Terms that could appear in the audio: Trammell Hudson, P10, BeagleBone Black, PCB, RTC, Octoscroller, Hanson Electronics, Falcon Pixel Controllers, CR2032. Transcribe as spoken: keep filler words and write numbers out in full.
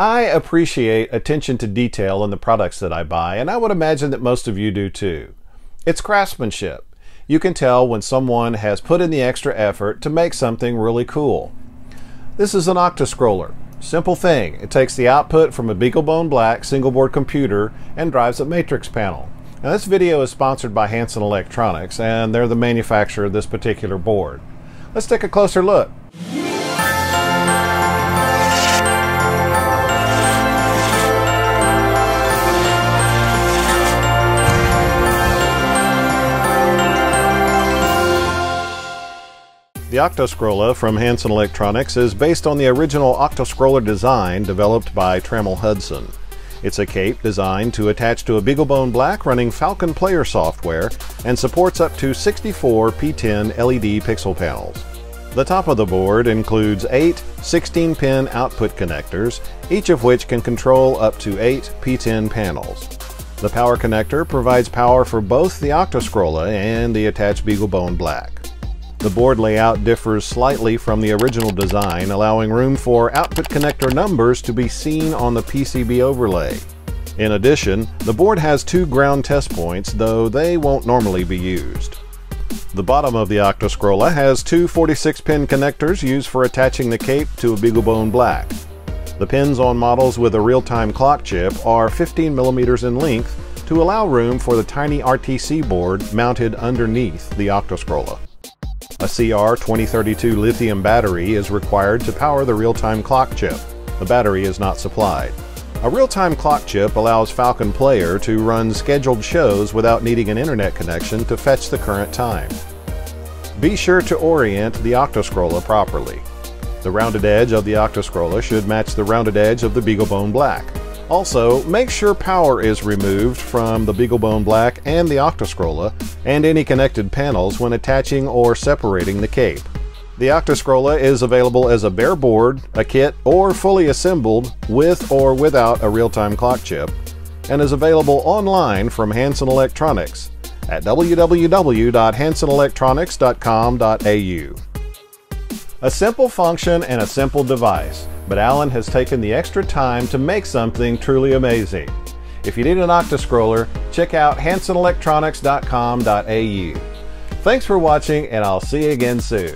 I appreciate attention to detail in the products that I buy, and I would imagine that most of you do too. It's craftsmanship. You can tell when someone has put in the extra effort to make something really cool. This is an Octoscroller. Simple thing. It takes the output from a BeagleBone Black single board computer and drives a matrix panel. Now, this video is sponsored by Hanson Electronics, and they're the manufacturer of this particular board. Let's take a closer look. The Octoscroller from Hanson Electronics is based on the original Octoscroller design developed by Trammell Hudson. It's a cape designed to attach to a BeagleBone Black running Falcon player software and supports up to sixty-four P ten L E D pixel panels. The top of the board includes eight sixteen-pin output connectors, each of which can control up to eight P ten panels. The power connector provides power for both the Octoscroller and the attached BeagleBone Black. The board layout differs slightly from the original design, allowing room for output connector numbers to be seen on the P C B overlay. In addition, the board has two ground test points, though they won't normally be used. The bottom of the Octoscroller has two forty-six pin connectors used for attaching the cape to a BeagleBone Black. The pins on models with a real-time clock chip are fifteen millimeters in length to allow room for the tiny R T C board mounted underneath the Octoscroller. A C R twenty thirty-two lithium battery is required to power the real-time clock chip. The battery is not supplied. A real-time clock chip allows Falcon Player to run scheduled shows without needing an internet connection to fetch the current time. Be sure to orient the Octoscroller properly. The rounded edge of the Octoscroller should match the rounded edge of the BeagleBone Black. Also, make sure power is removed from the BeagleBone Black and the Octoscroller and any connected panels when attaching or separating the cape. The Octoscroller is available as a bare board, a kit, or fully assembled with or without a real-time clock chip, and is available online from Hanson Electronics at w w w dot hanson electronics dot com dot a u. A simple function and a simple device, but Alan has taken the extra time to make something truly amazing. If you need an Octoscroller, check out hanson electronics dot com dot a u. Thanks for watching, and I'll see you again soon.